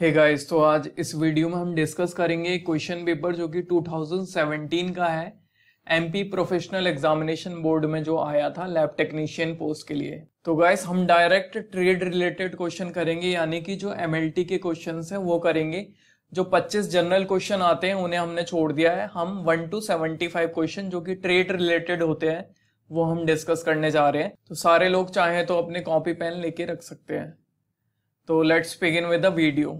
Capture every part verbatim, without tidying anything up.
हे hey guys, तो आज इस वीडियो में हम डिस्कस करेंगे क्वेश्चन पेपर जो कि दो हज़ार सत्रह का है, एमपी प्रोफेशनल एग्जामिनेशन बोर्ड में जो आया था लैब टेक्नीशियन पोस्ट के लिए। तो गाइस हम डायरेक्ट ट्रेड रिलेटेड क्वेश्चन करेंगे, यानी कि जो एमएलटी के क्वेश्चंस हैं वो करेंगे। जो पच्चीस जनरल क्वेश्चन आते हैं उन्हें हमने छोड़ दिया है। हम one two seventy five question जो कि ट्रेड रिलेटेड होते हैं वो हम डिस्कस करने जा रहे हैं। तो सारे लोग चाहें तो अपने कॉपी पेन लेके रख सकते हैं। तो let's begin with the video.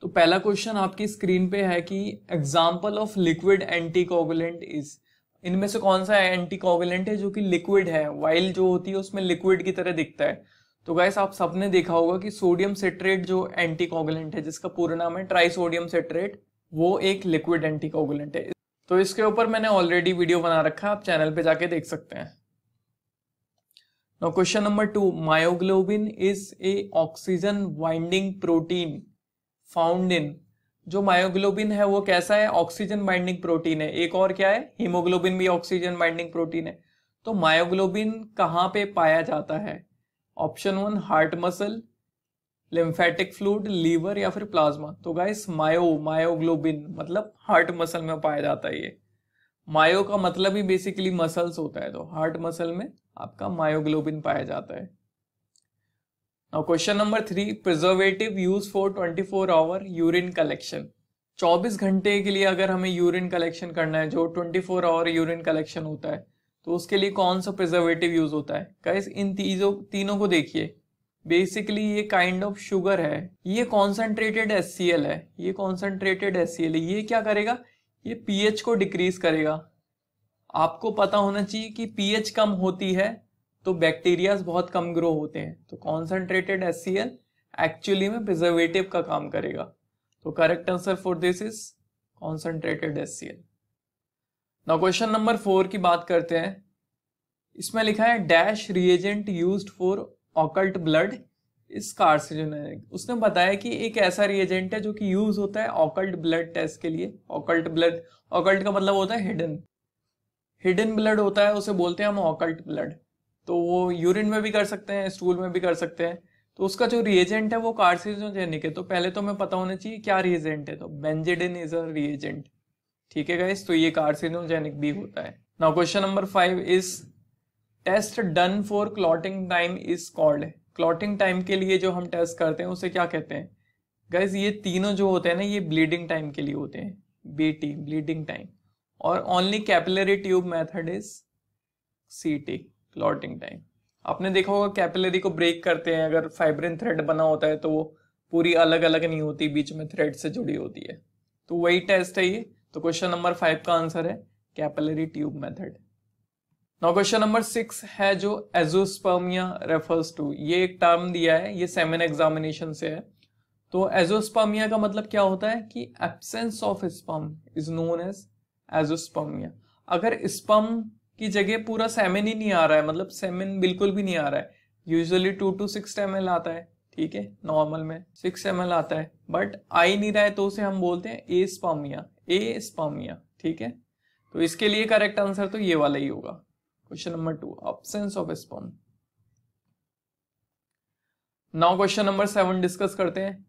तो पहला क्वेश्चन आपकी स्क्रीन पे है कि example of liquid anticoagulant is. इनमें से कौन सा एंटीकोगुलेंट है जो कि लिक्विड है, वाइल जो होती है उसमें लिक्विड की तरह दिखता है। तो गाइस आप सबने देखा होगा कि सोडियम सिट्रेट जो एंटीकोगुलेंट है, जिसका पूरा नाम है ट्राई सोडियम सिट्रेट, वो एक लिक्विड एंटीकोगुलेंट है। तो इसके ऊपर मैंने ऑलरेडी वीडियो बना रखा है, आप चैनल पे जाके देख सकते हैं। Question number two, myoglobin is a oxygen binding protein found in. जो मायोग्लोबिन है वो कैसा है, ऑक्सीजन बाइंडिंग प्रोटीन है। एक और क्या है, हीमोग्लोबिन भी ऑक्सीजन बाइंडिंग प्रोटीन है। तो मायोग्लोबिन कहाँ पे पाया जाता है? Option one heart muscle, lymphatic fluid, liver या फिर प्लाज्मा। तो गाइस मायो मायोग्लोबिन मतलब हार्ट मसल में पाया जाता है। ये मायो का मतलब ही बेसिकली मसल्स होता है, तो हार्ट मसल में आपका मायोग्लोबिन पाया जाता है। Now question number three, preservative use for twenty four hour urine collection. चौबीस घंटे के लिए अगर हमें यूरिन कलेक्शन करना है, जो twenty four hour urine collection होता है, तो उसके लिए कौन सा प्रिजर्वेटिव यूज होता है? गाइस इन तीनों तीनों को देखिए, बेसिकली ये काइंड ऑफ शुगर है, ये कॉन्सेंट्रेटेड एस सी एल है, ये कॉन्सेंट्रेटेड एस सी एल है। ये क्या करेगा, ये पीएच को डिक्रीज करेगा। आपको पता होना चाहिए कि पीएच कम होती है तो बैक्टीरिया बहुत कम ग्रो होते हैं। तो concentrated H C L actually में प्रिजर्वेटिव का काम करेगा। तो correct answer for this is concentrated H C L. Now question number four की बात करते हैं। इसमें लिखा है dash reagent used for occult blood is carcinogenic. उसने बताया कि एक ऐसा रिएजेंट है जो कि यूज होता है ऑकल्ट ब्लड टेस्ट के लिए। ऑकल्ट ब्लड, ऑकल्ट का मतलब होता है हिडन, हिडन ब्लड होता है उसे बोलते हैं हम ऑकल्ट ब्लड। तो वो यूरिन में भी कर सकते हैं, स्टूल में भी कर सकते हैं। तो उसका जो रिएजेंट है वो कार्सिनोजेनिक है। तो पहले तो हमें पता होना चाहिए क्या रिएजेंट है, तो बेंजिडिन इज अ रिएजेंट। ठीक है गाइस, तो ये कार्सिनोजेनिक भी होता है। Now question number five is test done for clotting time is called. Clotting time के लिए जो हम टेस्ट करते हैं उसे क्या कहते हैं? गाइस ये तीनों जो होते हैं ना, ये ब्लीडिंग टाइम के लिए होते हैं, बी टी ब्लीडिंग टाइम। और only capillary tube method is C T clotting time. आपने देखा होगा कैपिलरी को ब्रेक करते हैं, अगर फाइब्रिन थ्रेड बना होता है तो वो पूरी अलग अलग नहीं होती, बीच में थ्रेड से जुड़ी होती है। तो वही टेस्ट है ये। तो क्वेश्चन नंबर फाइव का आंसर है capillary tube method. Now question number six है जो एजोस्पर्मिया रेफर्स टू। ये एक टर्म दिया है, ये सेमिन एग्जामिनेशन से है। तो एजोस्पर्मिया का मतलब क्या होता है कि absence of sperm is known as azoospermia. अगर स्पर्म की जगह पूरा सेमिन ही नहीं आ रहा है, मतलब सेमिन बिल्कुल भी नहीं आ रहा है, usually two to six M L आता है, ठीक है, नॉर्मल में सिक्स एम एल आता है, बट आ ही नहीं रहा है तो उसे हम बोलते हैं ए स्पर्मिया, ए स्पर्मिया। ठीक है, तो इसके लिए करेक्ट आंसर तो ये वाला ही होगा, question number two, absence of sperm. Now question number seven discuss करते हैं।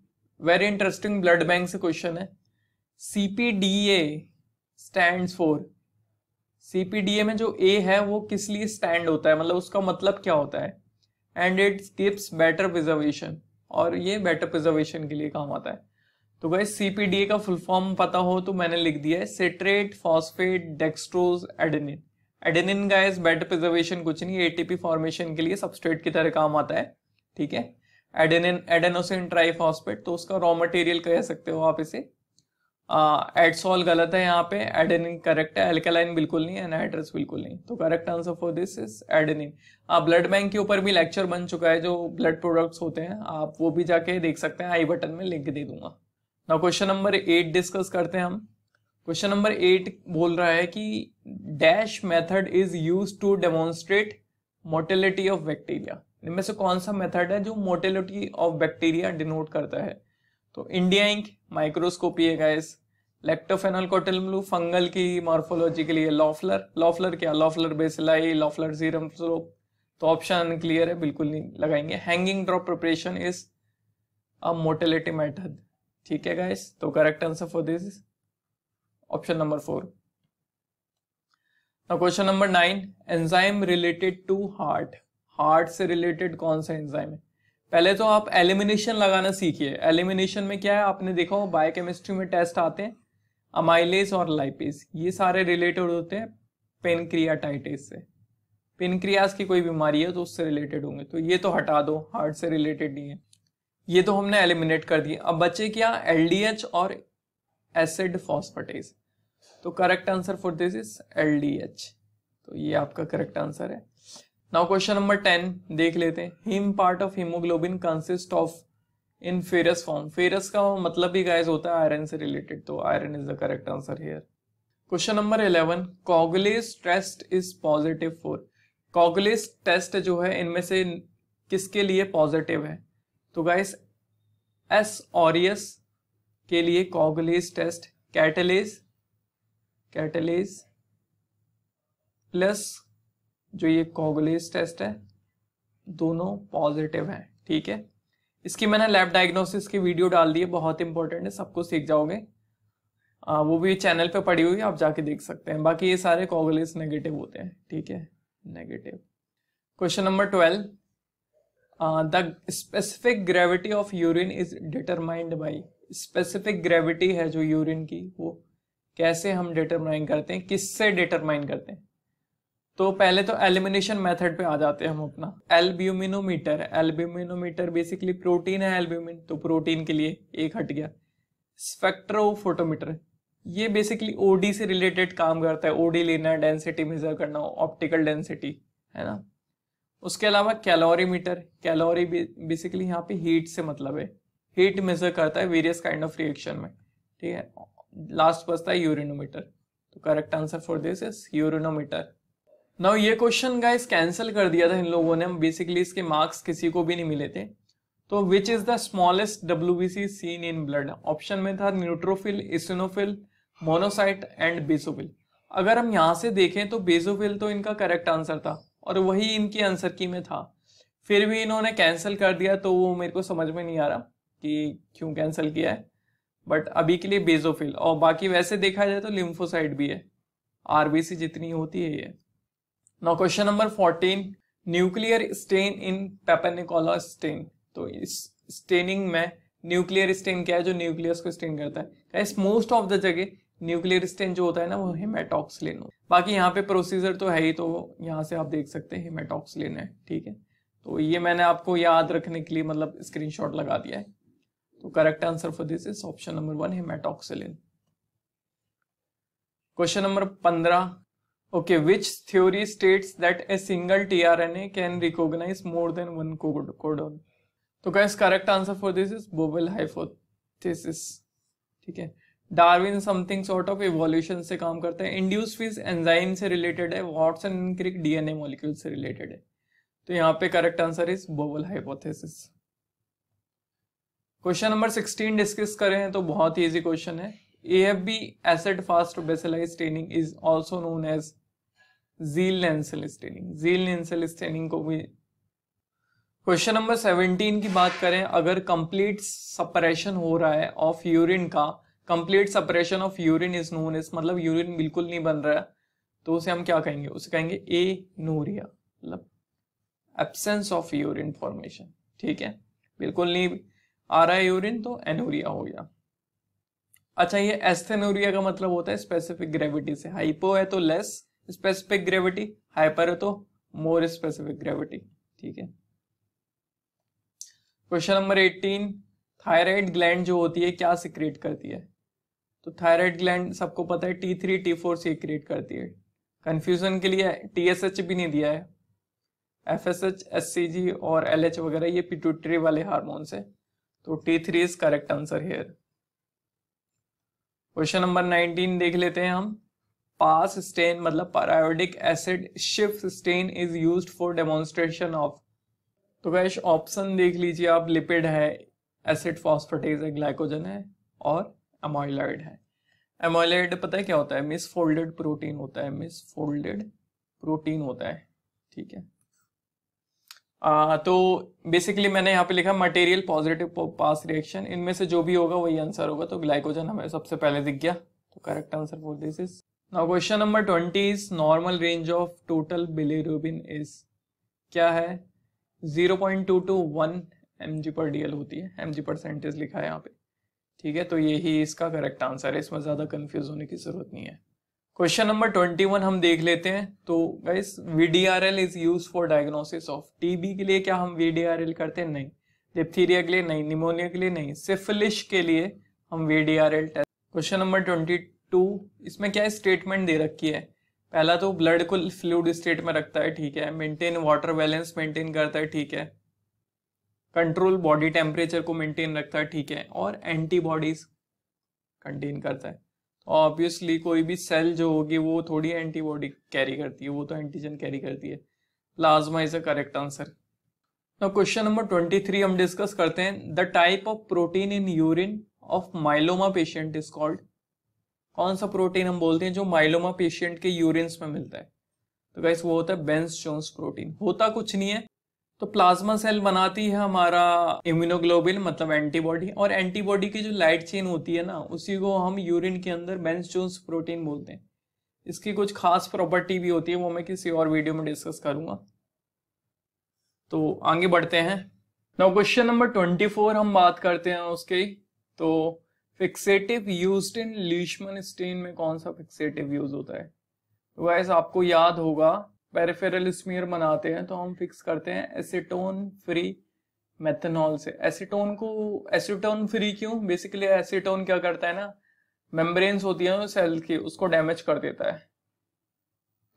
वेरी इंटरेस्टिंग ब्लड बैंक से क्वेश्चन है। C P D A stands for, C P D A में जो ए है वो किस लिए स्टैंड होता है, मतलब उसका मतलब क्या होता है? And it gives better preservation, और ये बेटर प्रिजर्वेशन के लिए काम आता है। तो guys C P D A का फुल फॉर्म पता हो तो मैंने लिख दिया है citrate phosphate dextrose adenine. Adenine guys better preservation कुछ नहीं, एटीपी फॉर्मेशन के लिए सबस्ट्रेट की तरह काम आता है। ठीक है, एडेनिन एडेनोसिन ट्राइफॉस्फेट, तो उसका रॉ मटेरियल कह सकते हो आप इसे। एडसॉल uh, गलत है यहाँ पे, एडेनिन करेक्ट है, एल्केलाइन बिल्कुल नहीं, एनहाइड्रस बिल्कुल नहीं। तो correct answer for this is adenine. Blood bank के ऊपर भी लेक्चर बन चुका है, जो ब्लड प्रोडक्ट्स होते हैं आप वो भी जाके देख सकते हैं, आई बटन में लिंक दे दूंगा। Now question number eight discuss करते हैं हम। क्वेश्चन नंबर एट बोल रहा है कि dash method is use to demonstrate mortality of bacteria. इनमें से कौन सा मेथड है जो मोर्टेलिटी ऑफ बैक्टीरिया डिनोट करता है? तो इंडिया इंक, माइक्रोस्कोपी है guys, lactophenol cotton blue fungal की मॉर्फोलॉजी के लिए, लॉफलर, लॉफलर क्या, Loeffler bacilli, Loeffler serum slope. तो ऑप्शन क्लियर है, बिल्कुल नहीं लगाएंगे। Hanging drop preparation is a mortality method. ठीक है गाइस, तो correct answer for this is option number four. Now question number nine, enzyme related to heart. Heart से related कौन सा एंजाइम है? पहले तो आप एलिमिनेशन लगाना सीखिए. एलिमिनेशन में क्या है, आपने देखा हो बायोकेमिस्ट्री में टेस्ट आते हैं, अमाइलेज और लाइपेज, ये सारे रिलेटेड होते हैं पेनक्रियाटाइटिस से. पेनक्रियास की कोई बीमारी है तो उससे रिलेटेड होंगे, तो ये तो हटा दो, हार्ट से रिलेटेड नहीं है. ये तो हमने एलिमिनेट कर दिए. अब बचे क्या, एलडीएच और एसिड फॉस्फेटेज. तो correct answer for this is LDH. तो ये आपका करेक्ट आंसर है. नाउ क्वेश्चन नंबर टेन देख लेते हैं. Haem part of haemoglobin consist of in ferrous form. Ferrous का मतलब भी गाइस होता है आयरन से रिलेटेड, तो iron is the correct answer here. Question number eleven, coagulase test is positive for. Coagulase test जो है इनमें से किसके लिए पॉजिटिव है? तो गाइस एस ऑरियस के लिए coagulase test. Catalase catalase plus जो ये कोगुलेस टेस्ट है दोनों पॉजिटिव हैं. ठीक है, इसकी मैंने लैब डायग्नोसिस की वीडियो डाल दी है, बहुत इंपॉर्टेंट है, सबको सीख जाओगे. आ, वो भी चैनल पे पड़ी हुई है, आप जाके देख सकते हैं. बाकी ये सारे कोगुलेस नेगेटिव होते हैं. ठीक है, negative. Question number twelve, the specific gravity of urine is determined by. Specific gravity है जो यूरिन की, वो कैसे हम डिटरमाइन करते हैं, किससे डिटरमाइन करते हैं? तो पहले तो एलिमिनेशन मेथड पे आ जाते हैं हम अपना. एल्ब्यूमिनोमीटर, एल्ब्यूमिनोमीटर बेसिकली प्रोटीन है एल्ब्यूमिन, तो प्रोटीन के लिए एक हट गया. स्पेक्ट्रोफोटोमीटर, ये बेसिकली ओडी से रिलेटेड काम करता है, ओडी लेना, डेंसिटी मेजर करना, ऑप्टिकल डेंसिटी, है ना. उसके अलावा कैलोरीमीटर, कैलोरी बेसिकली यहाँ पे हीट से मतलब है, हीट मेजर करता है वेरियस काइंड ऑफ रिएक्शन में. ठीक है, लास्ट बचता है यूरिनोमीटर. तो correct answer for this is urinometer. Now ये क्वेश्चन गाइस कैंसिल कर दिया था इन लोगों ने, बेसिकली इसके मार्क्स किसी को भी नहीं मिले थे. तो which is the smallest WBC seen in blood? Option में था neutrophil, eosinophil, monocyte and basophil. अगर हम यहाँ से देखें तो बेसोफिल तो इनका करेक्ट आंसर था और वही इनकी आंसर की में था, फिर भी इन्होंने कैंसिल कर दिया. तो वो मेरे को समझ में नहीं आ रहा कि क्यों कैंसिल किया है, बट अभी के लिए बेसोफिल. और बाकी वैसे देखा जाए तो लिम्फोसाइट भी है, आरबीसी जितनी होती है ये. Now question number fourteen, nuclear stain in Papanicolaou stain. तो इस स्टेनिंग में न्यूक्लियर स्टेन क्या है, जो न्यूक्लियस को स्टेन करता है. मोस्ट ऑफ द जगह न्यूक्लियर स्टेन जो होता है ना वो हेमेटॉक्सिलिन हो. बाकी यहाँ पे प्रोसीजर तो है ही, तो यहाँ से आप देख सकते हैं हेमेटॉक्सिलिन है. ठीक है, तो ये मैंने आपको याद रखने के लिए मतलब स्क्रीनशॉट लगा दिया है. तो correct answer for this is option number one, haematoxylin. Question number पंद्रह, okay, which theory states that a single tRNA can recognise more than one codon. तो guys correct answer for this is wobble hypothesis. ठीक है, Darwin something sort of evolution से काम करता है. Induced fit enzyme से related है. Watson and Crick DNA molecule से रिलेटेड है. तो यहाँ पे correct answer is wobble hypothesis. Question number sixteen discuss करें तो बहुत ही ईजी क्वेश्चन है. A F B acid fast bacilli staining is also known as Ziehl Neelsen staining. Ziehl Neelsen staining को भी. क्वेश्चन नंबर सत्रह की बात करें, अगर कंप्लीट सप्रेशन हो रहा है ऑफ यूरिन का, complete suppression of urine is known as, मतलब यूरिन बिल्कुल नहीं बन रहा है, तो उसे हम क्या कहेंगे? उसे कहेंगे एनोरिया, मतलब एब्सेंस ऑफ यूरिन फॉर्मेशन. ठीक है, बिल्कुल नहीं आ रहा है यूरिन तो एनोरिया हो गया. अच्छा, ये एस्थेनोरिया का मतलब होता है स्पेसिफिक ग्रेविटी से. हाइपो है तो लेस स्पेसिफिक ग्रेविटी, हाइपर है तो मोर स्पेसिफिक ग्रेविटी. ठीक है, क्वेश्चन नंबर अठारह, थायराइड ग्लैंड जो होती है क्या सिक्रेट करती है? तो थायराइड ग्लैंड सबको पता है T three T four secrete करती है. कंफ्यूजन के लिए टीएसएच भी नहीं दिया है. एफएसएच, एससीजी और एलएच वगैरह ये पिट्यूटरी वाले हार्मोन्स है. तो T three is correct answer here. Question number nineteen देख लेते हैं हम. पास स्टेन मतलब पैरायोडिक एसिड शिफ्ट stain is used for demonstration of. तो गाइस ऑप्शन देख लीजिए आप, लिपिड है, एसिड फॉस्फेटेज है, ग्लाइकोजन है और एमोइलॉइड है. एमोइलॉइड पता है क्या होता है? मिसफोल्डेड प्रोटीन होता है, मिसफोल्डेड प्रोटीन होता है. ठीक है, आ, तो बेसिकली मैंने यहाँ पे लिखा मटेरियल पॉजिटिव पास रिएक्शन, इनमें से जो भी होगा वही आंसर होगा। तो ग्लाइकोजन हमें सबसे पहले दिख गया, तो correct answer for this is. Now question number twenty is normal range of total bilirubin is क्या है, zero point two to one M G per D L होती है, एम जी परसेंटेज लिखा है यहाँ पे, ठीक है। तो यही इसका करेक्ट आंसर है, इसमें ज्यादा कंफ्यूज होने की जरूरत नहीं है। क्वेश्चन नंबर ट्वेंटी वन हम देख लेते हैं। तो guys VDRL is use for diagnosis of TB के लिए क्या हम वीडीआरएल करते हैं? नहीं। डिप्थीरिया के लिए नहीं, निमोनिया के लिए नहीं, सिफिलिश के लिए हम VDRL test. Question number twenty two इसमें क्या स्टेटमेंट दे रखी है, पहला तो ब्लड को फ्लूइड स्टेट में रखता है, ठीक है, मेंटेन वाटर बैलेंस मेंटेन करता है, ठीक है, कंट्रोल बॉडी टेम्परेचर को मेंटेन रखता है, ठीक है, और एंटीबॉडीज कंटेन करता है। ऑब्वियसली कोई भी सेल जो होगी वो थोड़ी एंटीबॉडी कैरी करती है, वो तो एंटीजन कैरी करती है। Plasma is a correct answer. Now question number twenty three हम डिस्कस करते हैं, the type of protein in urine of myeloma patient is called, कौन सा प्रोटीन हम बोलते हैं जो माइलोमा पेशेंट के यूरिन्स में मिलता है? तो गाइस वो होता है बेंस जोन्स प्रोटीन, होता कुछ नहीं है। तो प्लाज्मा सेल बनाती है हमारा इम्यूनोग्लोबिन मतलब एंटीबॉडी, और एंटीबॉडी की जो लाइट चेन होती है ना उसी को हम यूरिन के अंदर बेंस जोन्स प्रोटीन बोलते हैं। इसकी कुछ खास प्रॉपर्टी भी होती है, वो मैं किसी और वीडियो में डिस्कस करूंगा। तो आगे बढ़ते हैं। Now question number twenty four हम बात करते हैं उसके, तो fixative use in Leishman stain में कौन सा फिक्सेटिव यूज होता है? तो गाइस आपको याद होगा पेरिफेरल स्मीयर बनाते हैं तो हम फिक्स करते हैं एसीटोन फ्री मेथनॉल से। एसीटोन को एसीटोन फ्री क्यों? बेसिकली एसीटोन क्या करता है ना, मेम्ब्रेन्स होती है सेल की, उसको डैमेज कर देता है,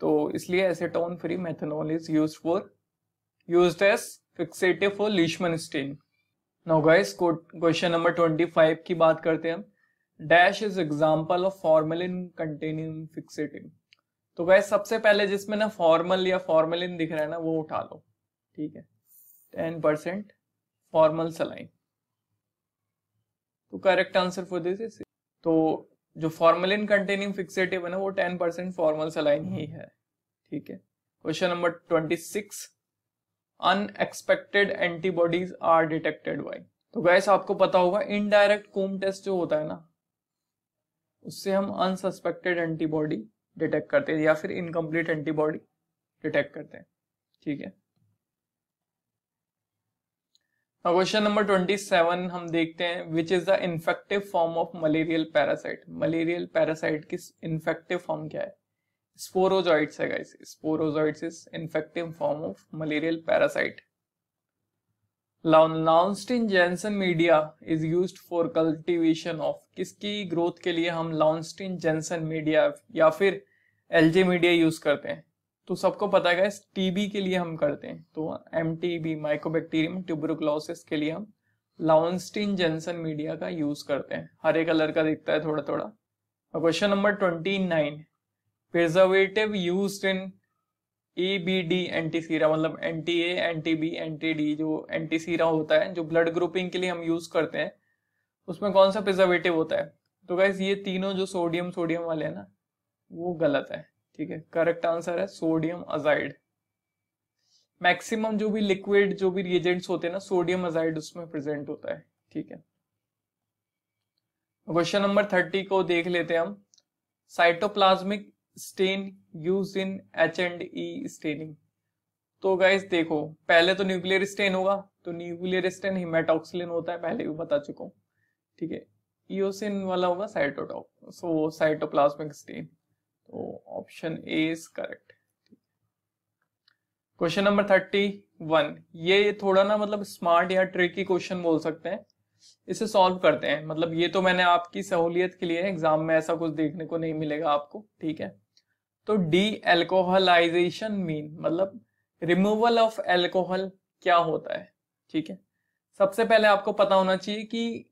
तो इसलिए acetone free methanol is used for used as fixative for Leishman stain. Now guys question number twenty five की बात करते हैं हम, dash is example of formalin containing fixative. तो गाइस सबसे पहले जिसमें ना फॉर्मल या फॉर्मेलिन दिख रहा है ना वो उठा लो, ठीक है, टेन परसेंट फॉर्मल सलाइन, तो correct answer for this is. तो जो फॉर्मेलिन कंटेनिंग फिक्सेटिव है ना वो टेन परसेंट फॉर्मल सलाइन ही है, ठीक है। Question number twenty six unexpected antibodies are detected by, तो गाइस आपको पता होगा इनडायरेक्ट कोम टेस्ट जो होता है ना उससे हम अनसस्पेक्टेड एंटीबॉडी डिटेक्ट करते हैं या फिर इनकम्प्लीट एंटीबॉडी डिटेक्ट करते हैं, ठीक है। क्वेश्चन नंबर ट्वेंटी सेवन हम देखते हैं, which is the infective form of malarial parasite, malarial parasite की इन्फेक्टिव फॉर्म क्या है? स्पोरोजॉइड्स है guys, sporozoites is infective form of malarial parasite. Lowenstein Jensen media is used for cultivation of, किसकी growth के लिए हम लॉन्स्टीन-जेन्सन मीडिया या फिर एलजे मीडिया यूज करते हैं? तो सबको पता है गाइस टीबी के लिए हम करते हैं, तो एमटीबी माइकोबैक्टीरियम ट्यूबरकुलोसिस के लिए हम लॉन्स्टीन-जेन्सन मीडिया का यूज करते हैं, हरे कलर का दिखता है थोड़ा थोड़ा। Question number twenty nine preservative used in A B D antisera मतलब anti A anti B anti D, जो एंटीसीरा होता है जो ब्लड ग्रुपिंग के लिए हम यूज करते हैं उसमें कौन सा प्रिजर्वेटिव होता है? तो गाइस ये तीनों जो सोडियम सोडियम वाले हैं ना वो गलत है, ठीक है, करेक्ट आंसर है सोडियम अजाइड। मैक्सिमम जो भी लिक्विड जो भी रिएजेंट्स होते हैं ना सोडियम अजाइड उसमें प्रेजेंट होता है, ठीक है। क्वेश्चन नंबर थर्टी को देख लेते हैं हम, cytoplasmic stain use in H and E staining. तो गाइस देखो पहले तो न्यूक्लियर स्टेन होगा, तो न्यूक्लियर स्टेन हेमेटॉक्सिलिन होता है, पहले भी बता चुका हूँ, ठीक है। ईओसिन वाला होगा साइटोटॉप, सो साइटोप्लाज्मिक स्टेन, तो option A is correct. Question number thirty one ये थोड़ा ना मतलब स्मार्ट या ट्रिकी क्वेश्चन बोल सकते हैं, इसे सॉल्व करते हैं, मतलब ये तो मैंने आपकी सहूलियत के लिए एग्जाम में ऐसा कुछ देखने को नहीं मिलेगा आपको, ठीक है। तो डी एल्कोहलाइजेशन मीन मतलब रिमूवल ऑफ एल्कोहल क्या होता है, ठीक है। सबसे पहले आपको पता होना चाहिए कि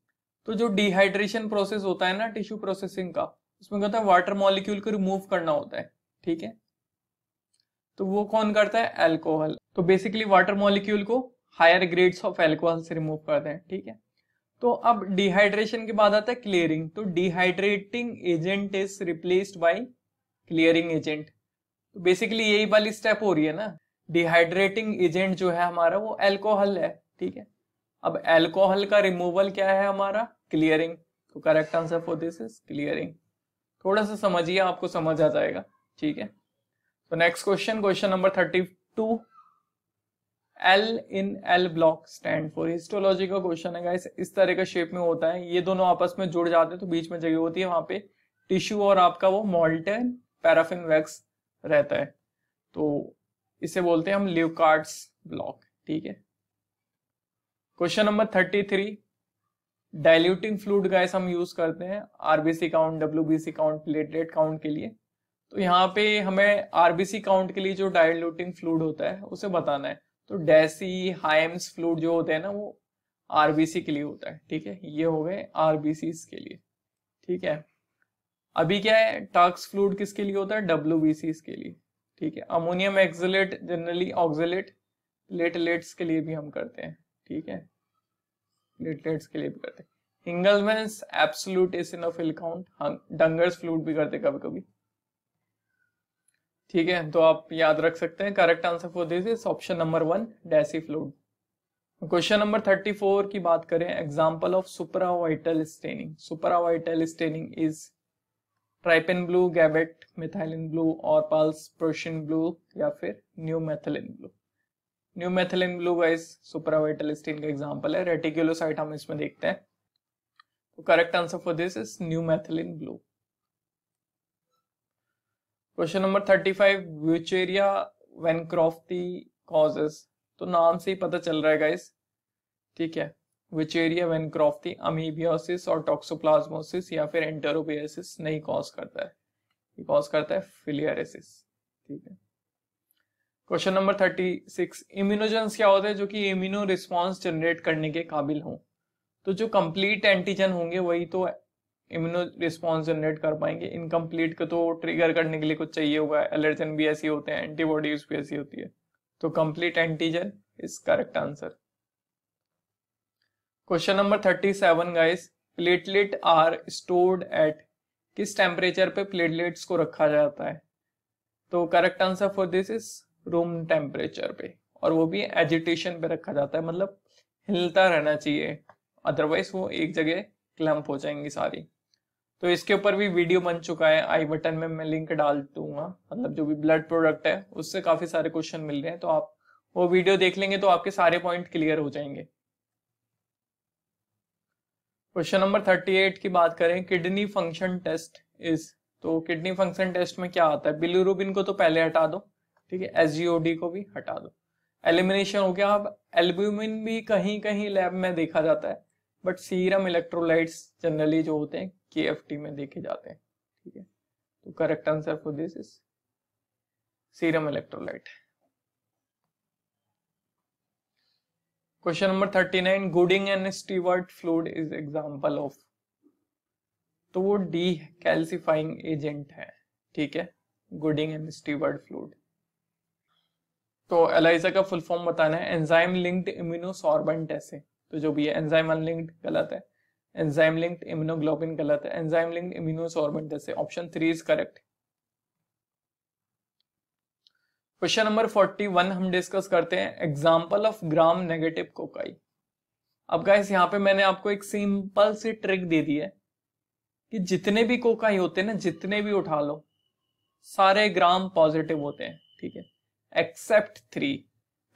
तो जो डिहाइड्रेशन प्रोसेस होता है ना टिश्यू प्रोसेसिंग का, उसमें क्या होता है वाटर मॉलिक्यूल को रिमूव करना होता है, ठीक है, तो वो कौन करता है? एल्कोहल। तो बेसिकली वाटर मॉलिक्यूल को हायर ग्रेड्स ऑफ एल्कोहल से रिमूव करते हैं, ठीक है। तो अब डिहाइड्रेशन के बाद आता है क्लियरिंग, तो dehydrating agent is replaced by clearing agent. तो बेसिकली यही वाली स्टेप हो रही है ना, डिहाइड्रेटिंग एजेंट जो है हमारा वो एल्कोहल है, ठीक है। अब एल्कोहल का रिमूवल क्या है हमारा, क्लियरिंग। तो correct answer for this is clearing. थोड़ा सा समझिए, आपको समझ आ जाएगा, ठीक है। तो next question, question number thirty two. L in L block stand for, histology का क्वेश्चन है गाइस, इस तरह का शेप में होता है। ये दोनों आपस में जुड़ जाते हैं तो बीच में जगह होती है, वहां पे टिश्यू और आपका वो मोल्टन पैराफिन वैक्स रहता है, तो इसे बोलते हैं हम ल्यूकार्ट्स ब्लॉक, ठीक है। Question number thirty three. Diluting fluid guys हम यूज करते हैं RBC count, WBC count, platelet count के लिए। तो यहाँ पे हमें आरबीसी काउंट के लिए जो डाइल्यूटिंग फ्लूइड होता है उसे बताना है। तो डेसी हाइम्स फ्लूइड जो होते हैं ना वो आरबीसी के लिए होता है, ठीक है। ये हो गए आरबीसी के लिए, ठीक है। अभी क्या है, टॉक्स फ्लूइड किसके लिए होता है, डब्ल्यूबीसी के लिए, ठीक है। Ammonium oxalate generally oxalate platelets के लिए भी हम करते हैं, ठीक है, प्लेटलेट्स के लिए भी करते हैं। हिंगलमैन्स absolute eosinophil count, Dunger's fluid भी करते कभी कभी, ठीक है। तो आप याद रख सकते हैं। Correct answer for this is option number one, Dacie fluid. Question number thirty four की बात करें, example of supravital staining. Supravital staining is trypan blue, Gabbett methylene blue, और पाल्स पर्शियन ब्लू, या फिर new methylene blue. New methylene blue guys supravital stain का example है, reticulocyte हम इसमें देखते हैं। तो correct answer for this is new methylene blue. Question number thirty five. ब्यूचेरिया bancrofti causes, तो नाम से ही पता चल रहा है गाइस, ठीक है, विचेरिया वेनक्रॉफ्टी अमीबियोसिस और टॉक्सोप्लाज्मोसिस या फिर एंटरोबियासिस नहीं कॉज करता है, ये कॉज करता है फिलियरेसिस, ठीक है। Question number thirty six. Immunogens क्या होते हैं, जो कि इम्यूनो रिस्पॉन्स जनरेट करने के काबिल हों। तो जो कंप्लीट एंटीजन होंगे वही तो इम्यूनो रिस्पॉन्स जनरेट कर पाएंगे, इनकम्प्लीट को तो ट्रिगर करने के लिए कुछ चाहिए होगा। एलर्जन भी ऐसी होते हैं, एंटीबॉडीज भी ऐसी होती है, तो complete antigen is correct answer. Question number thirty seven guys, platelet are stored at, किस टेम्परेचर पे प्लेटलेट्स को रखा जाता है। तो correct answer for this is room temperature पे, और वो भी एजिटेशन पे रखा जाता है, मतलब हिलता रहना चाहिए, अदरवाइज वो एक जगह क्लम्प हो जाएंगी सारी। तो इसके ऊपर भी वीडियो बन चुका है, आई बटन में मैं लिंक डाल दूंगा, मतलब जो भी ब्लड प्रोडक्ट है उससे काफी सारे क्वेश्चन मिल रहे हैं, तो आप वो वीडियो देख लेंगे तो आपके सारे पॉइंट क्लियर हो जाएंगे। क्वेश्चन नंबर थर्टी एट की बात करें, किडनी फंक्शन टेस्ट इज, तो किडनी फंक्शन टेस्ट में क्या आता है, बिलिरुबिन को तो पहले हटा दो, ठीक है, एसजीओडी को भी हटा दो, एलिमिनेशन हो गया। अब एल्ब्यूमिन भी कहीं कहीं लैब में देखा जाता है, बट सीरम इलेक्ट्रोलाइट्स जनरली जो होते हैं केएफटी में देखे जाते हैं, ठीक है। तो correct answer for this is serum electrolyte. Question number thirty nine. Gooding and Stewart fluid is example of, तो वो डी कैल्सिफाइंग एजेंट है, ठीक है, गुडिंग एंड स्टीवर्ट फ्लूइड। तो एलाइजा का फुल फॉर्म बताना है, एंजाइम लिंक्ड इम्यूनोसॉर्बेंट ऐसे, तो जो भी है एंजाइम अनलिंक्ड गलत है, एंजाइम लिंक्ड इम्यूनोग्लोबिन गलत है, एंजाइम लिंक्ड इम्यूनोसॉर्बेंट ऐसे option three is correct. Question number forty one हम डिस्कस करते हैं, example of gram negative cocci. अब गाइस यहाँ पे मैंने आपको एक सिंपल सी ट्रिक दे दी है कि जितने भी कोकाई होते हैं ना, जितने भी उठा लो सारे ग्राम पॉजिटिव होते हैं, ठीक है, एक्सेप्ट थ्री,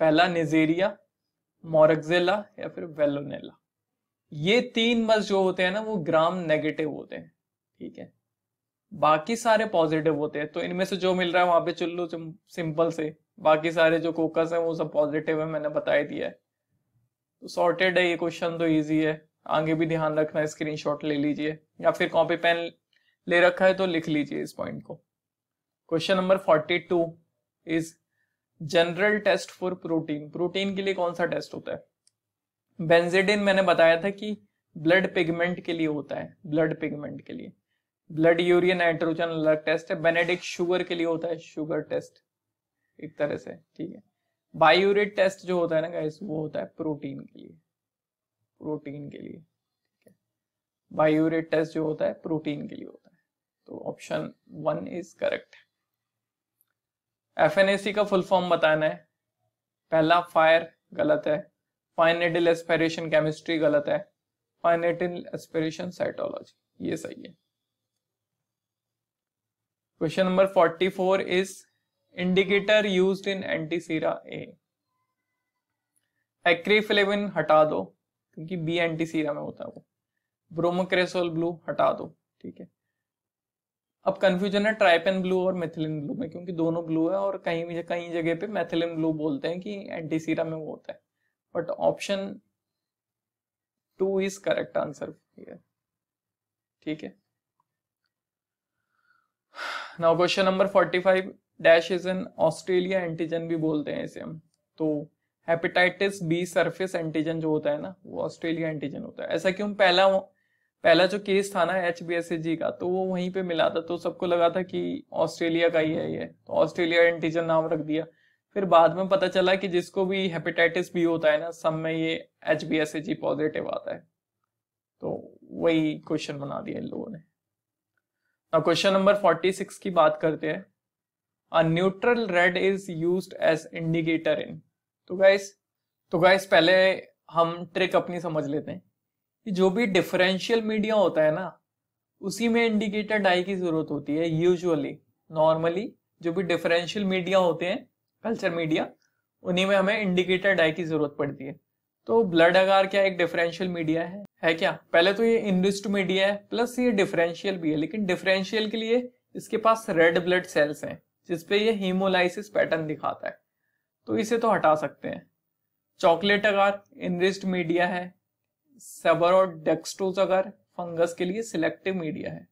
पहला निजेरिया, मोरक्जेला या फिर वेलोनेला, ये तीन बस जो होते हैं ना वो ग्राम नेगेटिव होते हैं, ठीक है, बाकी सारे पॉजिटिव होते हैं। तो इनमें से जो मिल रहा है वहां पे चुन लो सिंपल से, बाकी सारे जो कोकस हैं वो सब पॉजिटिव है, मैंने बता ही दिया है, तो सॉर्टेड है ये क्वेश्चन, तो इजी है। आगे भी ध्यान रखना, स्क्रीनशॉट ले लीजिए या फिर कॉपी पेन ले रखा है तो लिख लीजिए इस पॉइंट को। Question number forty two is general test for protein. Protein के लिए कौन सा टेस्ट होता है, बेंजिडिन मैंने बताया था कि ब्लड पिगमेंट के लिए होता है, ब्लड पिगमेंट के लिए, ब्लड यूरिया नाइट्रोजन अलग टेस्ट है, बेनेडिक्ट शुगर के लिए होता है शुगर टेस्ट एक तरह से, ठीक है। बायूरेट टेस्ट जो होता है ना गाइस वो होता है प्रोटीन के लिए, प्रोटीन के लिए, ठीक है, बायूरेट टेस्ट जो होता है प्रोटीन के लिए होता है, तो option one is correct. F N A C का फुल फॉर्म बताना है, पहला फायर गलत है, फाइनेटिल एस्पिरेशन केमिस्ट्री गलत है, फाइनेटिल एस्पिरेशन साइटोलॉजी ये सही है। Question number forty four is indicator used in antisera A. Acriflavine हटा दो क्योंकि बी एंटीसीरा में होता है वो, ब्रोमोक्रेसोल ब्लू हटा दो, ठीक है। अब कंफ्यूजन है ट्राइपेन ब्लू और मेथिलिन ब्लू में क्योंकि दोनों ब्लू है और कहीं कहीं जगह पे मेथिलिन ब्लू बोलते हैं कि एंटीसीरा में वो होता है, but option two is correct answer here, ठीक है। Now question number forty five dash is an Australia antigen भी बोलते हैं इसे हम, तो हेपेटाइटिस बी सरफेस एंटीजन जो होता है ना वो ऑस्ट्रेलिया एंटीजन होता है। ऐसा क्यों? पहला पहला जो केस था ना H B S A G का तो वो वहीं पे मिला था तो सबको लगा था कि ऑस्ट्रेलिया का ही है ये, तो ऑस्ट्रेलिया एंटीजन नाम रख दिया। फिर बाद में पता चला कि जिसको भी हेपेटाइटिस बी होता है ना सब में ये H B S A G positive आता है, तो वही क्वेश्चन बना दिया इन लोगों ने। अब क्वेश्चन नंबर फोर्टी सिक्स की बात करते हैं। अ neutral red is used as indicator in. तो गाइस तो गाइस पहले हम ट्रिक अपनी समझ लेते हैं कि जो भी डिफरेंशियल मीडिया होता है ना उसी में इंडिकेटर डाई की जरूरत होती है यूजुअली। नॉर्मली जो भी डिफरेंशियल मीडिया होते हैं कल्चर मीडिया उन्हीं में हमें इंडिकेटर डाई की जरूरत पड़ती है। तो ब्लड अगार क्या एक डिफरेंशियल मीडिया है है क्या? पहले तो ये इंड्यूस्ड मीडिया है प्लस ये डिफरेंशियल भी है, लेकिन डिफरेंशियल के लिए इसके पास रेड ब्लड सेल्स हैं जिसपे ये हीमोलाइसिस पैटर्न दिखाता है, तो इसे तो हटा सकते हैं। चॉकलेट अगार इंड्यूस्ड मीडिया है, सबर और डेक्सट्रोज अगार फंगस के लिए सिलेक्टिव मीडिया है।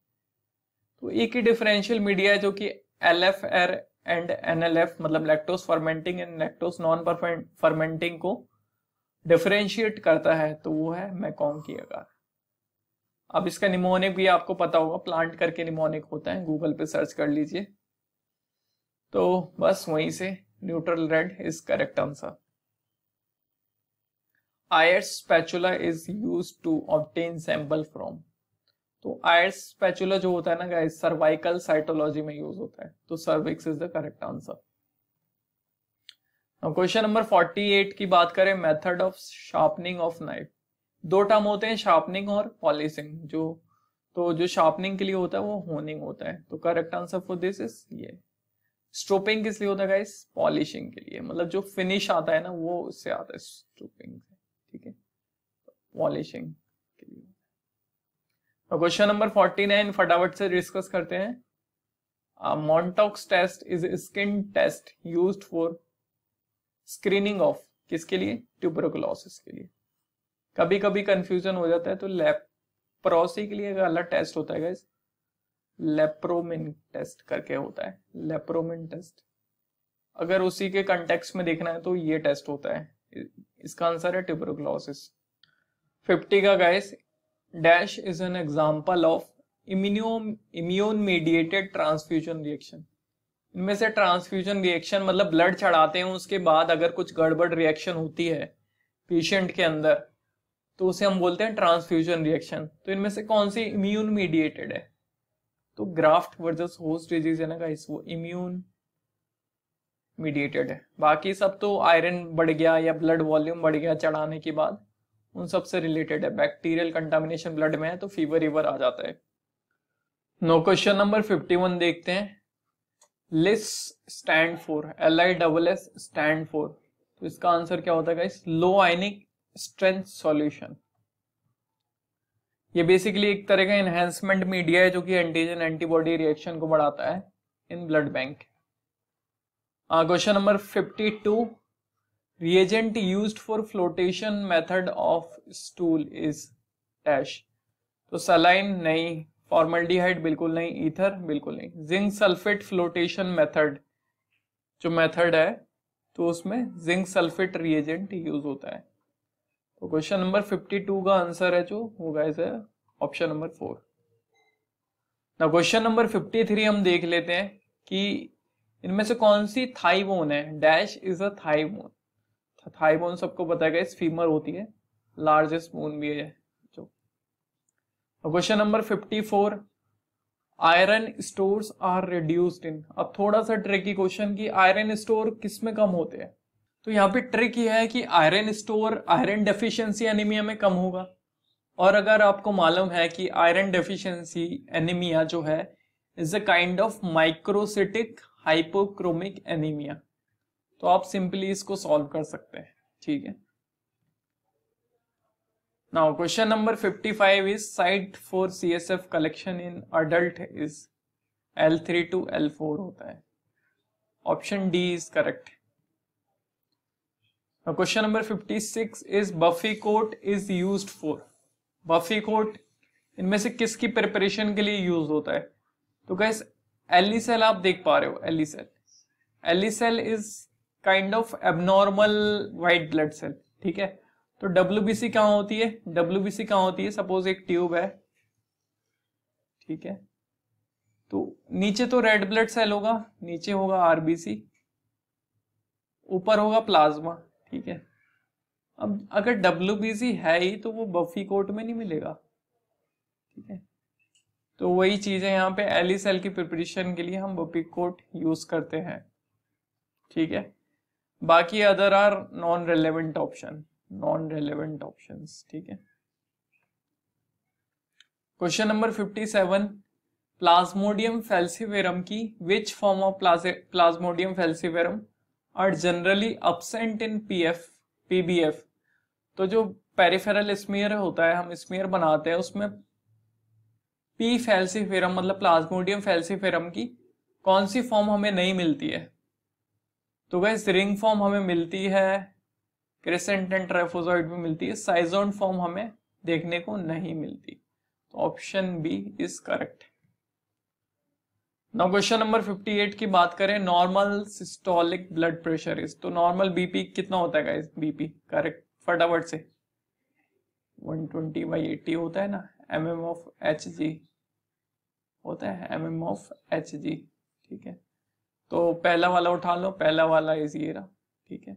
तो एक ही डिफरेंशियल मीडिया है जो कि एल एफ एर एंड एन एल एफ मतलब lactose fermenting and lactose non fermenting को डिफरेंशिएट करता है, तो वो है मैकोंग की अगार। अब इसका निमोनिक भी आपको पता होगा, प्लांट करके निमोनिक होता है, गूगल पे सर्च कर लीजिए। तो बस वहीं से neutral red is correct answer. Ayre spatula is used to obtain sample from. तो आयर स्पैचुला जो होता है ना गाइस सर्वाइकल साइटोलॉजी में यूज होता है, तो cervix is the correct answer. Question number forty eight की बात करें method of sharpening of knife. दो टर्म होते हैं शार्पनिंग और पॉलिशिंग, जो तो जो शार्पनिंग के लिए होता है वो होनिंग होता है, तो correct answer for this is ये। स्ट्रोपिंग किस लिए होता है गाइस? पॉलिशिंग के लिए, मतलब जो फिनिश आता है ना वो उससे आता है स्ट्रोपिंग, ठीक है, पॉलिशिंग के लिए। तो क्वेश्चन नंबर फोर्टी नाइन फटाफट से डिस्कस करते हैं। Mantoux test is skin test used for screening of किसके लिए? ट्यूबरकुलोसिस के लिए। कभी कभी कंफ्यूजन हो जाता है, तो लेप्रोसी के लिए एक अलग टेस्ट होता है गाइस, लेप्रोमिन टेस्ट करके होता है, लेप्रोमिन टेस्ट। अगर उसी के कंटेक्स्ट में देखना है तो ये टेस्ट होता है, इसका आंसर है ट्यूबरकुलोसिस। फिफ्टी का guys dash is an example of immuno immune mediated transfusion reaction. इनमें से ट्रांसफ्यूजन रिएक्शन मतलब ब्लड चढ़ाते हैं उसके बाद अगर कुछ गड़बड़ रिएक्शन होती है पेशेंट के अंदर तो उसे हम बोलते हैं ट्रांसफ्यूजन रिएक्शन। तो इनमें से कौन सी इम्यून मीडिएटेड है? तो ग्राफ्ट वर्सेस होस्ट डिजीज है ना गाइस वो इम्यून मीडिएटेड है, बाकी सब तो आयरन बढ़ गया या ब्लड वॉल्यूम बढ़ गया चढ़ाने के बाद उन सब से रिलेटेड है। बैक्टीरियल कंटामिनेशन ब्लड में है तो फीवर वीवर आ जाता है। No question number fifty one देखते हैं। LISS stand for L I double S stand for, तो इसका आंसर क्या होता है guys? Low ionic strength solution. ये बेसिकली एक तरह का एनहेंसमेंट मीडिया है जो कि एंटीजन एंटीबॉडी रिएक्शन को बढ़ाता है in blood bank. Question number fifty two reagent used for flotation method of stool is dash. तो सलाइन नहीं, फॉर्मल्डिहाइड बिल्कुल नहीं, ईथर बिल्कुल नहीं, जिंक सल्फेट फ्लोटेशन मेथड जो मेथड है तो उसमें जिंक सल्फेट रिएजेंट यूज होता है। तो क्वेश्चन नंबर फिफ्टी टू का आंसर है जो वो गाइस है ऑप्शन नंबर फोर। ना क्वेश्चन नंबर फिफ्टी थ्री हम देख लेते हैं कि इनमें से कौन सी थाइबोन है? डैश इज अ थाइबोन। थाइबोन सबको पता है गाइस फीमर होती है, लार्जेस्ट बोन भी है। Question number fifty four iron stores are reduced in. अब थोड़ा सा ट्रिकी क्वेश्चन कि आयरन स्टोर किस में कम होते हैं? तो यहाँ पे ट्रिक ये है कि iron store iron deficiency anaemia में कम होगा, और अगर आपको मालूम है कि आयरन डेफिशिएंसी एनीमिया जो है is a kind of microcytic hypochromic anaemia, तो आप सिंपली इसको सॉल्व कर सकते हैं। ठीक है, now question number fifty five is site for CSF collection in adult is L three two L four होता है, option D is correct. Question number fifty six is buffy coat is used for, buffy coat इनमें से किसकी preparation के लिए use होता है? तो गाइस एलई सेल आप देख पा रहे हो, LE cell LE cell is kind of abnormal white blood cell. ठीक है, तो डब्ल्यूबीसी कहाँ होती है, डब्ल्यूबीसी कहाँ होती है, सपोज एक ट्यूब है, ठीक है, तो नीचे तो रेड ब्लड सेल होगा, नीचे होगा आरबीसी, ऊपर होगा प्लाज्मा। ठीक है, अब अगर डब्ल्यूबीसी है ही तो वो बफी कोट में नहीं मिलेगा। ठीक है, तो वही चीज है, यहाँ पे एलई सेल की प्रिपरेशन के लिए हम बफी कोट यूज करते हैं। ठीक है, बाकी other are non relevant option, non relevant options. ठीक है, question number fifty seven, plasmodium falciparum की which form of plasmodium falciparum are generally absent in PF PBF. तो जो पेरिफेरल स्मीयर होता है, हम स्मीयर बनाते हैं, उसमें पी फैल्सिफेरम मतलब प्लाज्मोडियम फैल्सिफेरम की कौन सी फॉर्म हमें नहीं मिलती है? तो गाइस रिंग फॉर्म हमें मिलती है, क्रेसेंट एंड ट्राइफोसॉइड में मिलती है, साइजोन फॉर्म हमें देखने को नहीं मिलती, तो option B is correct. Now question number fifty eight की बात करें, normal systolic blood pressure is, तो नॉर्मल बीपी कितना होता है गाइस? बीपी करेक्ट फटाफट से वन ट्वेंटी बाई एटी होता है ना, एमएम ऑफ एचजी होता है, एमएम ऑफ एचजी। ठीक है, तो पहला वाला उठा लो, पहला वाला इज ये रहा। ठीक है,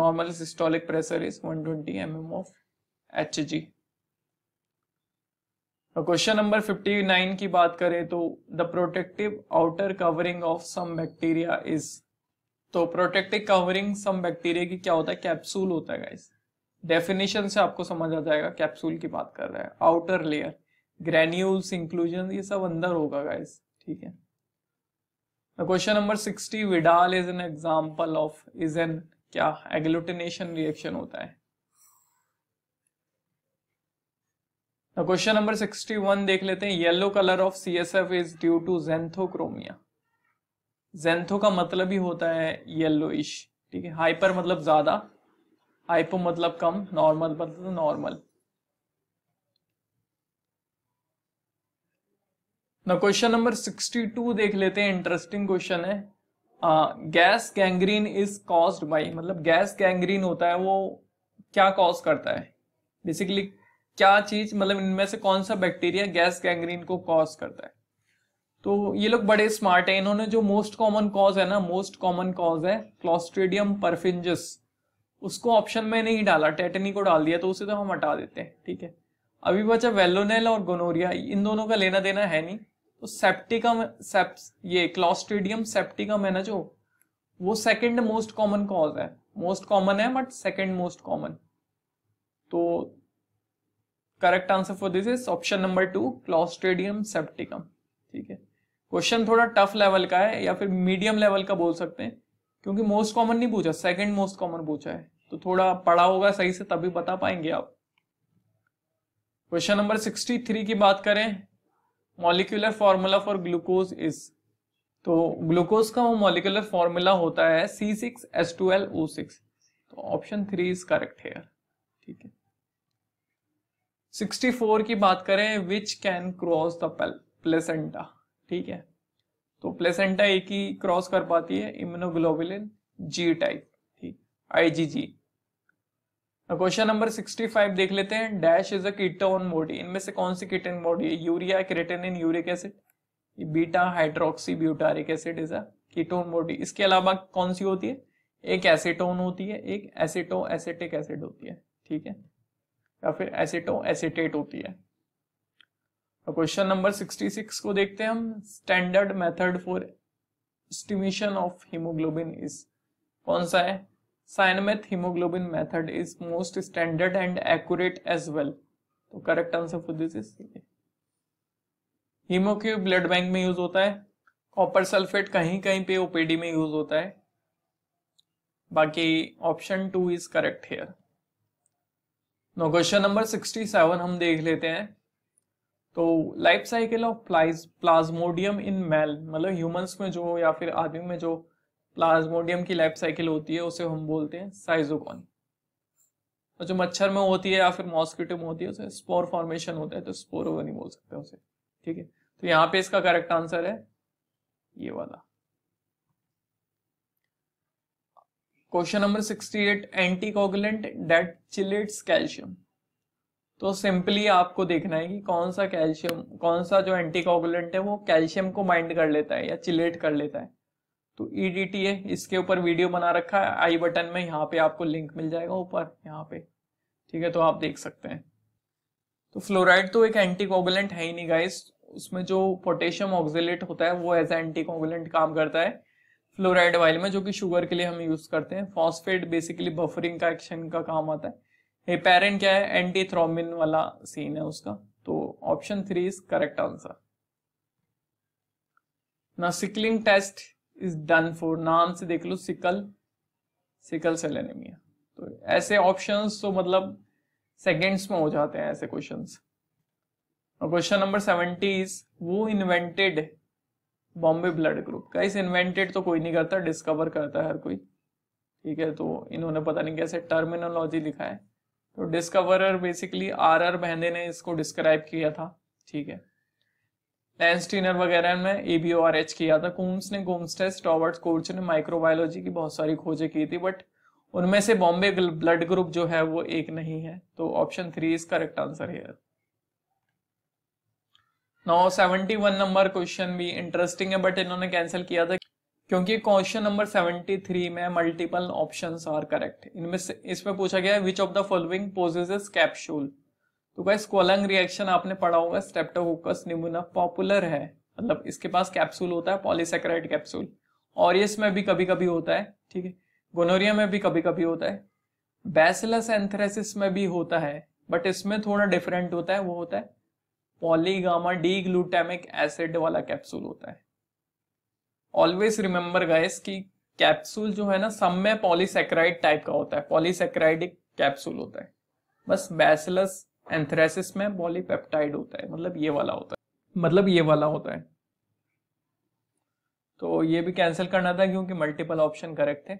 normal systolic pressure is one twenty mm of Hg. Question number fifty nine की बात करें तो the protective outer covering of some bacteria is, तो प्रोटेक्टिव कवरिंग सम बैक्टीरिया की क्या होता है? कैप्सूल होता है गाइस, डेफिनेशन से आपको समझ आ जाएगा कैप्सूल की बात कर रहा है। आउटर लेयर, ग्रेन्यूल्स, इंक्लूजन, ये सब अंदर होगा गाइस। ठीक है, question number sixty, Widal is an example of is an क्या एग्लूटिनेशन रिएक्शन होता है। क्वेश्चन नंबर सिक्सटी वन देख लेते हैं, yellow colour of C S F is due to xanthochromia. Xantho का मतलब ही होता है येलोइश। ठीक है, हाइपर मतलब ज्यादा, हाइपो मतलब कम, नॉर्मल मतलब नॉर्मल। ना क्वेश्चन नंबर सिक्सटी टू देख लेते हैं, इंटरेस्टिंग क्वेश्चन है, gas gangrene is caused by, मतलब गैस गैंग्रीन होता है वो क्या कॉज करता है, बेसिकली क्या चीज, मतलब इनमें से कौन सा बैक्टीरिया गैस गैंग्रीन को कॉज करता है? तो ये लोग बड़े स्मार्ट हैं, इन्होंने जो मोस्ट कॉमन कॉज है ना, मोस्ट कॉमन कॉज है क्लॉस्ट्रीडियम परफिंजस, उसको ऑप्शन में नहीं डाला, टेटनी को डाल दिया, तो उसे तो हम हटा देते हैं। ठीक है, अभी बचा वेलोनेल और गोनोरिया, इन दोनों का लेना देना है नहीं, तो सेप्टिकम सेप्स ये क्लॉस्ट्रीडियम सेप्टिकम है ना जो, वो सेकेंड मोस्ट कॉमन कॉज है, मोस्ट कॉमन है बट सेकेंड मोस्ट कॉमन, तो correct answer for this is option number two, clostridium septicum. ठीक है, क्वेश्चन थोड़ा टफ लेवल का है या फिर मीडियम लेवल का बोल सकते हैं, क्योंकि मोस्ट कॉमन नहीं पूछा, सेकंड मोस्ट कॉमन पूछा है, तो थोड़ा पढ़ा होगा सही से तभी बता पाएंगे आप। क्वेश्चन नंबर सिक्सटी थ्री की बात करें, molecular formula for glucose is, तो ग्लूकोज का वो मॉलिक्यूलर फॉर्मूला होता है C six H two L O six, तो ऑप्शन थ्री इज करेक्ट है। ठीक है, सिक्सटी फोर की बात करें, which can cross the placenta. ठीक है, तो प्लेसेंटा एक ही क्रॉस कर पाती है, इम्यूनोग्लोबुलिन जी टाइप, ठीक, IgG. Question number sixty five देख लेते हैं, dash is a ketone body, इनमें से कौन सी कीटोन बॉडी है? Urea, creatinine, uric acid, beta hydroxy butyric acid is a ketone body. इसके अलावा कौन सी होती है? एक एसीटोन होती है, एक एसिटो एसिटिक एसिड होती है, ठीक है, या फिर एसिटो एसिटेट होती है। क्वेश्चन नंबर सिक्सटी सिक्स को देखते हैं हम, standard method for estimation of haemoglobin is, कौन सा है? Cyanameth hemoglobin method is most standard and accurate as well. तो correct answer for this is C. HemoCue blood bank में यूज होता है, कॉपर सल्फेट कहीं कहीं पे ओपीडी में यूज होता है, बाकी option two is correct here. No, question number sixty seven हम देख लेते हैं। तो life cycle of Plasmodium in male, मतलब ह्यूमंस में जो या फिर आदमी में जो प्लाज्मोडियम की लाइफ साइकिल होती है उसे हम बोलते हैं साइजोकॉनी। और जो मच्छर में होती है या फिर मॉस्किटो में होती है उसे स्पोर फॉर्मेशन होता है, तो स्पोरोगनी बोल सकते हैं उसे। ठीक है, तो यहाँ पे इसका करेक्ट आंसर है ये वाला। Question number sixty eight, anticoagulant that chelates calcium. तो सिंपली आपको देखना है कि कौन सा कैल्शियम, कौन सा जो एंटीकोगुलेंट है वो कैल्शियम को बाइंड कर लेता है या चिलेट कर लेता है। तो ईडीटी है, इसके ऊपर वीडियो बना रखा है आई बटन में, यहाँ पे आपको लिंक मिल जाएगा ऊपर यहाँ पे। ठीक है, तो आप देख सकते हैं। तो फ्लोराइड तो एक एंटीकोगुलेंट है ही नहीं गाइस, उसमें जो पोटेशियम ऑक्जेलेट होता है वो एज एंटीकोगुलेंट काम करता है फ्लोराइड वाइल में, जो कि शुगर के लिए हम यूज करते हैं। फॉस्फेट बेसिकली बफरिंग का एक्शन का काम आता है। हेपेरिन क्या है, एंटी थ्रोमिन वाला सीन है उसका। तो option three is correct answer. ना sickling test is done for, नाम से देख लो सिकल सिकल सेल एनीमिया। तो ऐसे ऑप्शंस तो मतलब सेकेंड्स में हो जाते हैं ऐसे क्वेश्चंस। और क्वेश्चन नंबर सेवेंटी इज वो invented Bombay blood group. Guys invented तो कोई नहीं करता, डिस्कवर करता है हर कोई। ठीक है, तो इन्होंने पता नहीं कैसे टर्मिनोलॉजी लिखा है। तो डिस्कवरर बेसिकली आर आर बहने ने इसको डिस्क्राइब किया था। ठीक है, लैंस्टीनर वगैरह में A B O R H किया था। कूम्स ने कूम्स टेस्ट, रॉबर्ट कोच ने माइक्रोबायोलॉजी की बहुत सारी खोजें की थी, बट उनमें से बॉम्बे ब्लड ग्रुप जो है वो एक नहीं है। तो option three is correct answer here. Now seventy one number question भी इंटरेस्टिंग है, बट इन्होंने कैंसिल किया था क्योंकि क्वेश्चन नंबर सेवेंटी थ्री में मल्टीपल ऑप्शंस आर करेक्ट। इनमें से इसमें पूछा गया है which of the following possesses capsule. तो गाइस कोलंग रिएक्शन आपने पढ़ा होगा, स्ट्रेप्टोकोकस निमोना पॉपुलर है, मतलब इसके पास कैप्सूल होता है, पॉलीसेकेराइड कैप्सूल। ऑरियस में भी कभी कभी होता है, ठीक है, गोनोरिया में भी कभी कभी होता है, बैसिलस एंथ्रेसिस में भी होता है, बट इसमें थोड़ा डिफरेंट होता है, वो होता है पॉलीगामा डी ग्लूटामिक एसिड वाला कैप्सूल होता है। ऑलवेज रिमेम्बर गाइस कि कैप्सूल जो है ना सब में पॉलीसेक्राइड टाइप का होता है, पॉलीसेक्राइडिक कैप्सूल होता है। बस बैसिलस एंथ्रेसिस में पॉलीपेप्टाइड होता है, मतलब ये वाला होता है मतलब ये वाला होता है तो ये भी कैंसिल करना था क्योंकि मल्टीपल ऑप्शन करेक्ट थे।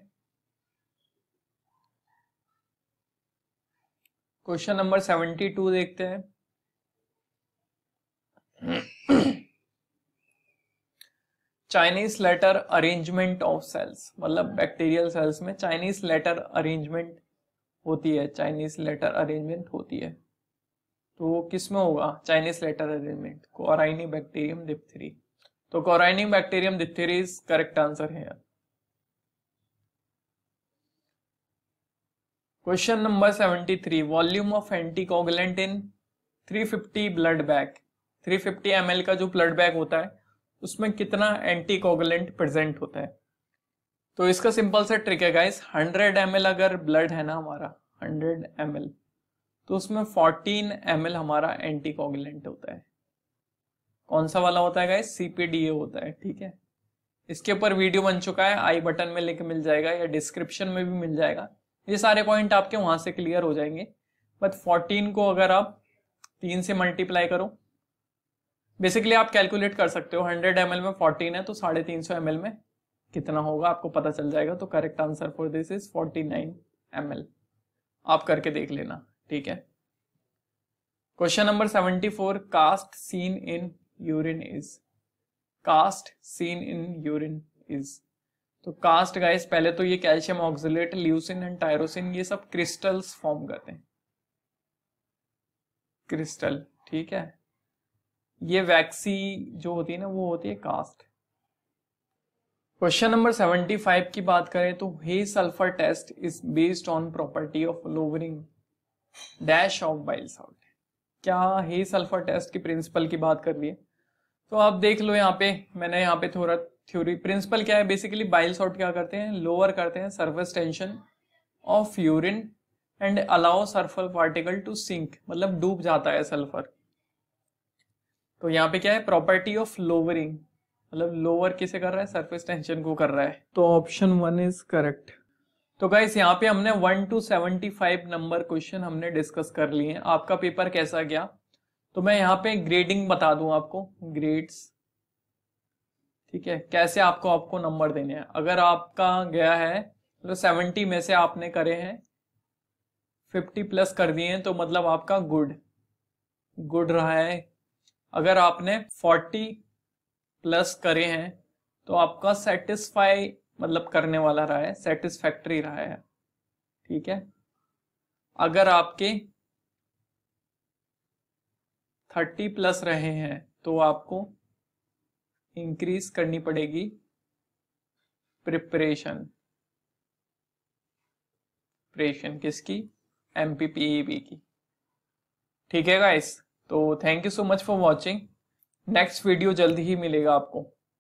क्वेश्चन नंबर सेवेंटी टू देखते हैं। Chinese letter arrangement of cells, मतलब बैक्टीरियल सेल्स में चाइनीज लेटर अरेंजमेंट होती है, चाइनीज लेटर अरेंजमेंट होती है। तो वो किस में होगा Chinese letter arrangement? कोराइनी bacterium diphtheriae. तो कोराइनी bacterium diphtheriae is correct answer है यार। Question number seventy three, volume of anticoagulant in three fifty blood bag, three fifty ml का जो ब्लड बैग होता है उसमें कितना एंटीकोगुलेंट प्रेजेंट होता है? तो इसका सिंपल सा ट्रिक है गाइस, हंड्रेड एम एल अगर ब्लड है ना हमारा हंड्रेड एम एल, तो उसमें फोर्टीन एम एल हमारा एंटीकोगुलेंट होता है। कौन सा वाला होता है गाइस? सीपीडीए होता है। ठीक है, इसके ऊपर वीडियो बन चुका है, आई बटन में लिंक मिल जाएगा या डिस्क्रिप्शन में भी मिल जाएगा। ये सारे पॉइंट आपके वहां से क्लियर हो जाएंगे। बट फोर्टीन को अगर आप तीन से मल्टीप्लाई करो, बेसिकली आप कैलकुलेट कर सकते हो, हंड्रेड एम एल में फोर्टीन है तो साढ़े तीन सौ एम एल में कितना होगा आपको पता चल जाएगा। तो correct answer for this is forty nine M L, आप करके देख लेना। ठीक है, question number seventy four, cast seen in urine is, cast seen in urine is. तो कास्ट गाइस पहले तो ये calcium oxalate, leucine and tyrosine ये सब क्रिस्टल्स फॉर्म करते हैं, क्रिस्टल। ठीक है, ये वैक्सी जो होती है ना वो होती है cast. Question number seventy five की बात करें तो Hay sulphur test is based on property of lowering dash of bile salt. क्या हे सल्फर टेस्ट की प्रिंसिपल की बात कर रही है? तो आप देख लो यहाँ पे, मैंने यहाँ पे थोड़ा थ्योरी, प्रिंसिपल क्या है बेसिकली, बाइल साल्ट क्या करते हैं, लोअर करते हैं surface tension of urine and allow sulphur particle to sink, मतलब डूब जाता है सल्फर। तो यहाँ पे क्या है, प्रॉपर्टी ऑफ लोवरिंग, मतलब लोअर किसे कर रहा है, सरफेस टेंशन को कर रहा है। तो ऑप्शन वन इज करेक्ट। तो गाइस यहाँ पे हमने one two seventy five number question हमने डिस्कस कर लिए। आपका पेपर कैसा गया? तो मैं यहाँ पे ग्रेडिंग बता दूं आपको, ग्रेड्स, ठीक है, कैसे आपको आपको नंबर देने हैं। अगर आपका गया है तो सेवेंटी में से आपने करे हैं फिफ्टी प्लस कर दिए हैं तो मतलब आपका गुड गुड रहा है। अगर आपने फोर्टी प्लस करे हैं तो आपका सेटिस्फाई मतलब करने वाला रहा है, सेटिस्फैक्ट्री रहा है, ठीक है। अगर आपके थर्टी प्लस रहे हैं तो आपको इंक्रीज करनी पड़ेगी प्रिपरेशन प्रिपरेशन किसकी, एमपीपीईबी की, ठीक है गाइस। तो thank you so much for watching. Next video जल्दी ही मिलेगा आपको।